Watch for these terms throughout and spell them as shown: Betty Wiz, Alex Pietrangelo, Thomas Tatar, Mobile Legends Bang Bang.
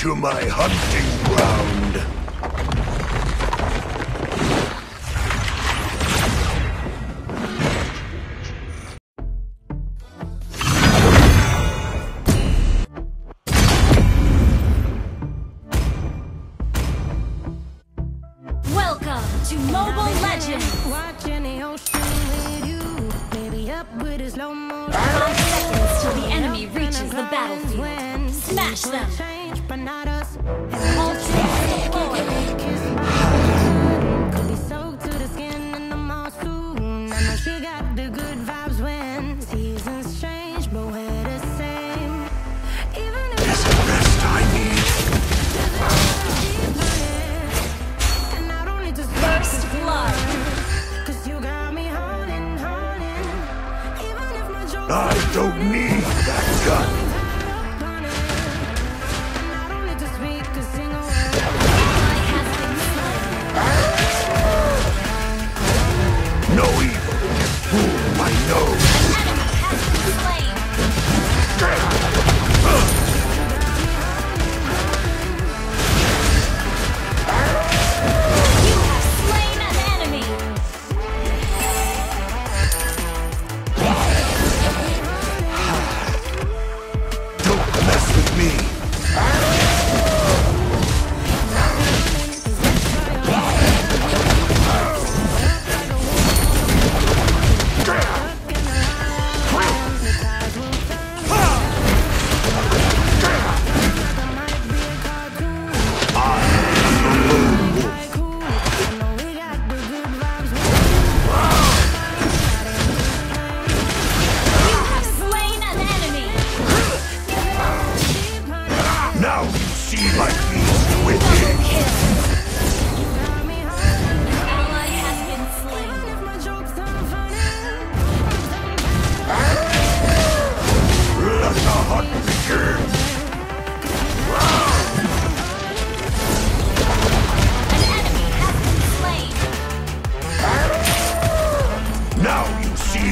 to my hunting ground. Welcome to Mobile Legends. Watching the ocean with you, baby, up with his low motion. 5 seconds till the enemy reaches the battlefield. Smash them. All tricks could be soaked to the skin in the mall soon. I know she got the good vibes when seasons change, but we're the same. Even if it's the best I need. And I don't need to burst blood. Cause you got me holding, even if my joke I don't need that gun. No evil can fool my nose. An enemy has been slain. You have slain an enemy. Don't mess with me.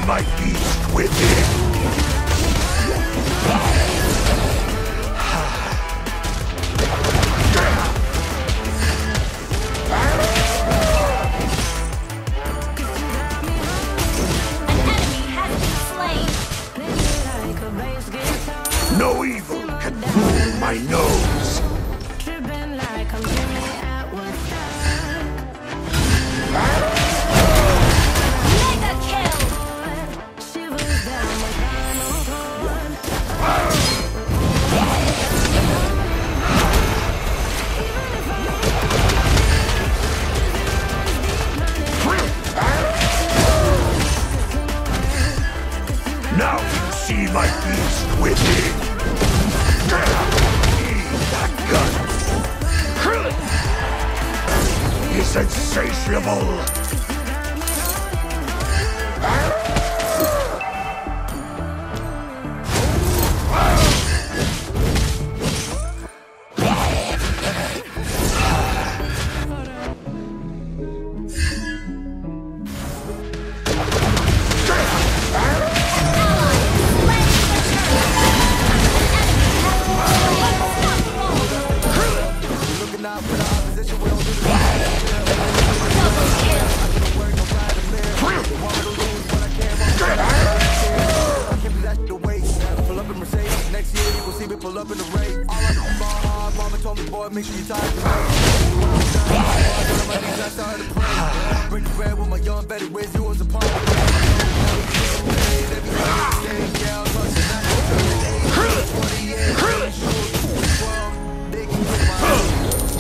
My beast within. An enemy has been slain. No evil can fool my nose. Now you see my beast within. Need that gun. He's insatiable. Make sure you tired of praying. Bring the bread with my young Betty Wiz, who was a part of the day.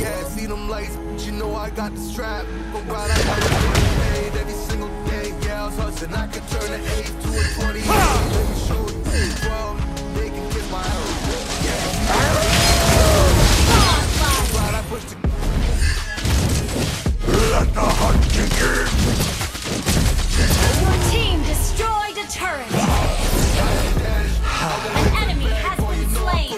Yeah, see them lights, but you know I got the strap. Go right out every single day, gals hustling. I can turn an 8 to a 20. They can kiss my ass. Let the hunt begin! Your team destroyed a turret! An enemy has been slain!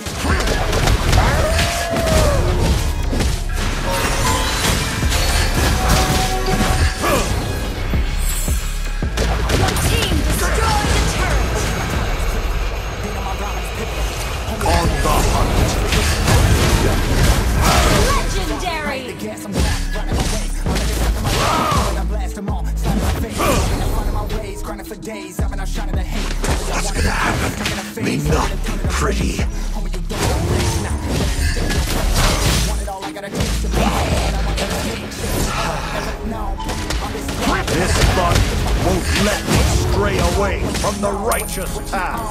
Your team destroyed a turret! pretty. This thought won't let me stray away from the righteous path.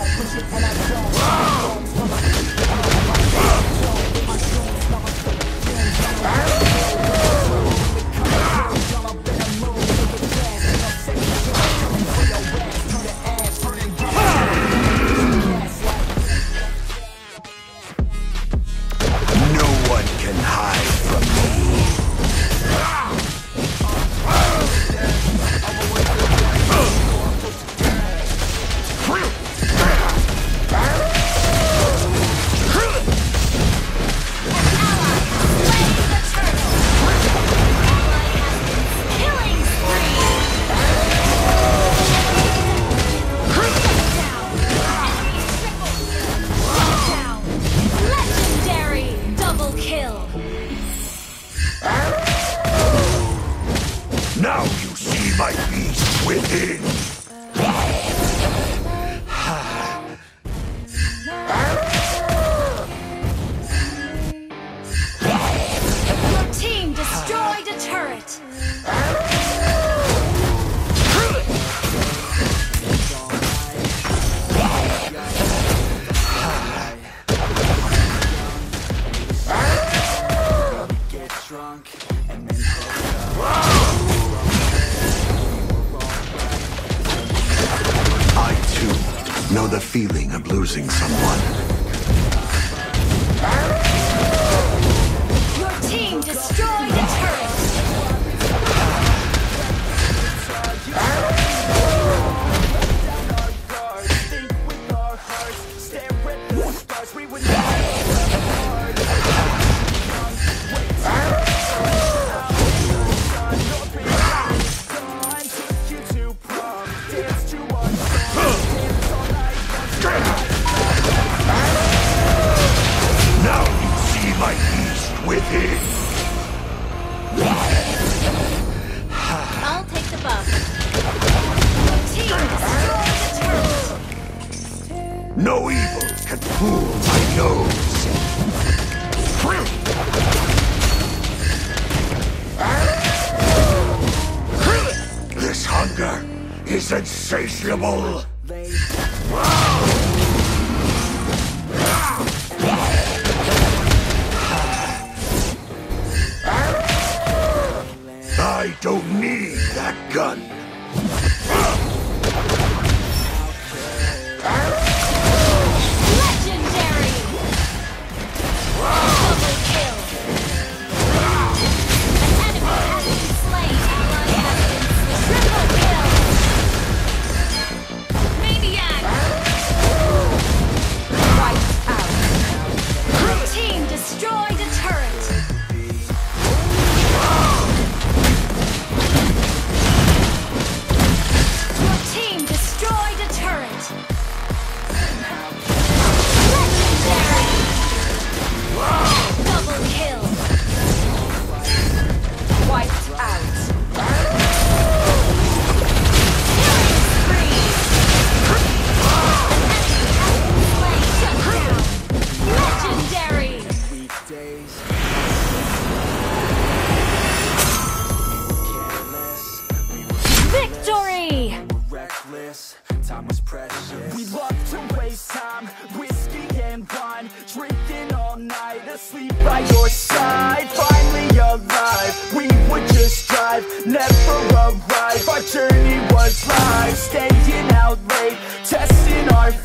Now you see my beast within! Your team destroyed a turret! Know the feeling of losing someone. Your team destroyed a turret! No evil can fool my nose. This hunger is insatiable. I don't need that gun. We love to waste time, whiskey and wine, drinking all night, asleep by your side. Finally alive, we would just drive, never arrive. Our journey was life, staying out late, testing our